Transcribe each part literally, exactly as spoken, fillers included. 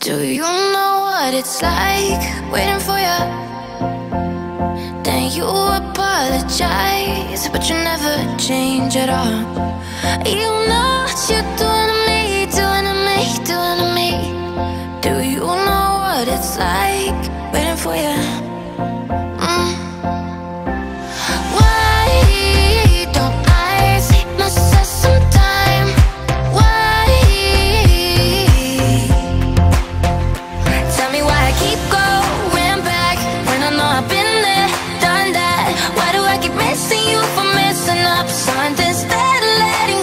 Do you know what it's like waiting for you? Then you apologize, but you never change at all. You know what you're doing to me, doing to me, doing to me. Do you know what it's like waiting for you? Something's better letting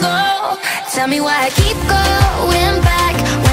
go. Tell me why I keep going back.